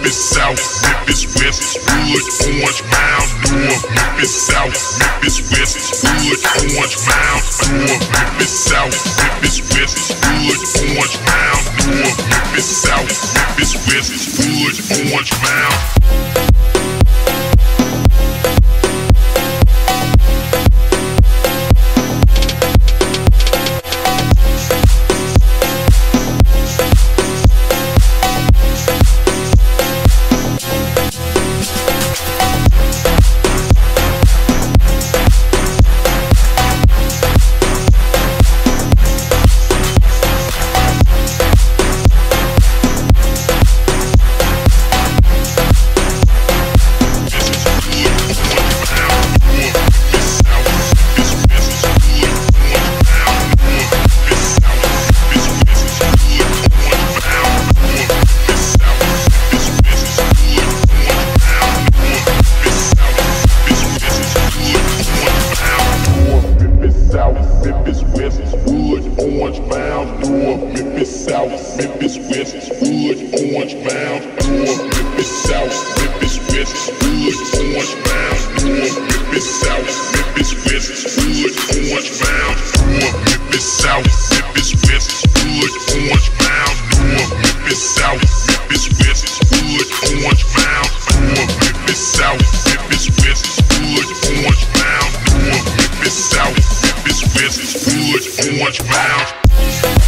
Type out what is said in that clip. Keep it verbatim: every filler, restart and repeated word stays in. Memphis South, Memphis West, Wood, Orange, Mound, North, Memphis South, Memphis West, Wood, Orange, Mound, North, Memphis South, Memphis West, Wood, Orange, Mound, North, Memphis South, Memphis West, Wood, Orange, Mound. Orange Mound.